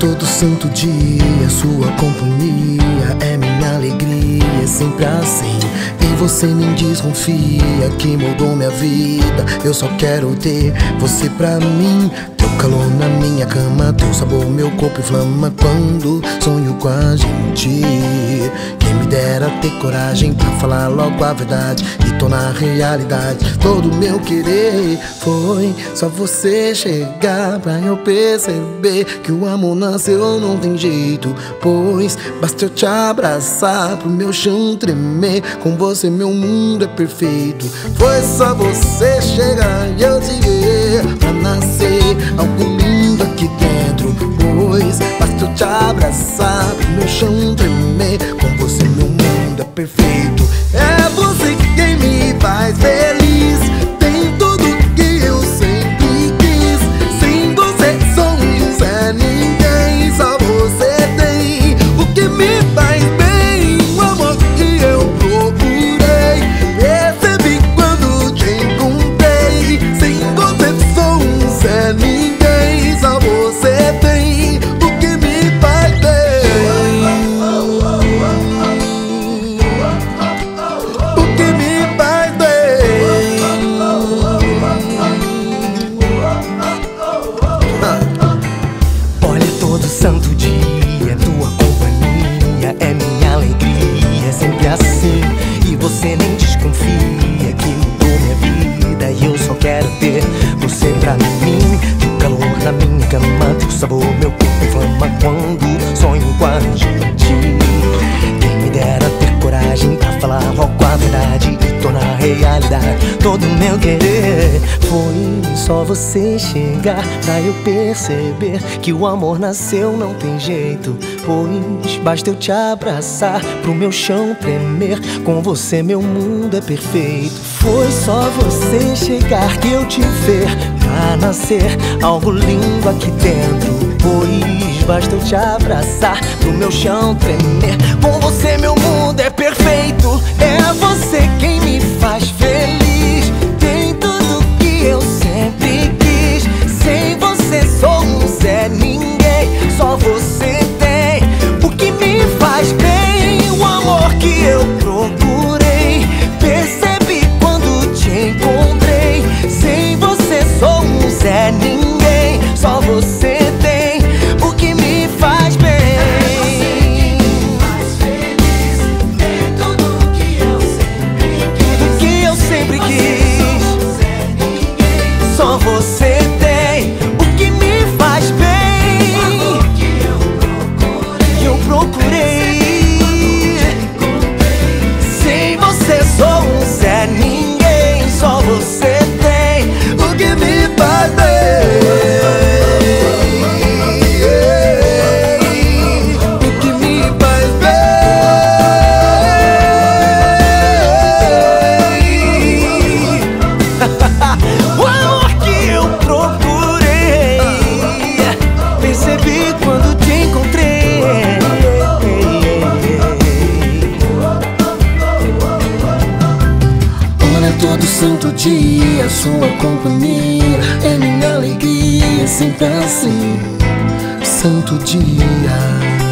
Todo santo dia, sua companhia é minha alegria, é sempre assim. E você nem desconfia que mudou minha vida. Eu só quero ter você pra mim. Teu calor na minha cama, teu sabor, meu corpo inflama quando sonho com a gente. Quem me dera ter coragem pra falar logo a verdade e tornar realidade todo meu querer. Foi só você chegar pra eu perceber que o amor nasceu, não tem jeito. Pois basta eu te abraçar pro meu chão tremer. Com você meu mundo é perfeito. Foi só você chegar e eu te ver pra nascer algo lindo aqui dentro. Pois basta eu te abraçar pro meu chão tremer. Com você meu mundo é perfeito. É você quem me faz feliz. Tem tudo que eu sempre quis. Sem você sou um Zé Ninguém. Só você tem o que me faz bem. O amor que eu procurei recebi quando te encontrei. Sem você sou um Zé Ninguém. Só você tem o que me faz bem. O que me faz bem. Olha, todo santo dia, tua companhia é minha alegria, é sempre assim. E você nem desconfia que mudou minha vida. E eu só quero ter você pra mim. Teu calor na minha cama, teu sabor, meu corpo inflama quando sonho com a gente. Quem me dera ter coragem pra falar logo a verdade e tornar realidade todo meu querer. Foi só você chegar pra eu perceber que o amor nasceu, não tem jeito. Pois basta eu te abraçar pro meu chão tremer. Com você meu mundo é perfeito. Foi só você chegar que eu te ver pra nascer algo lindo aqui dentro. Pois basta eu te abraçar pro meu chão tremer. Com você meu mundo é perfeito. É você quem me faz feliz. Tem tudo que eu sempre quis. Sem você sou um Zé Ninguém. Só você tem o que me faz bem. O amor que eu procurei percebi quando te encontrei. Sem você sou um Zé Ninguém. Só você tem santo dia, sua companhia é minha alegria, sempre assim, santo dia.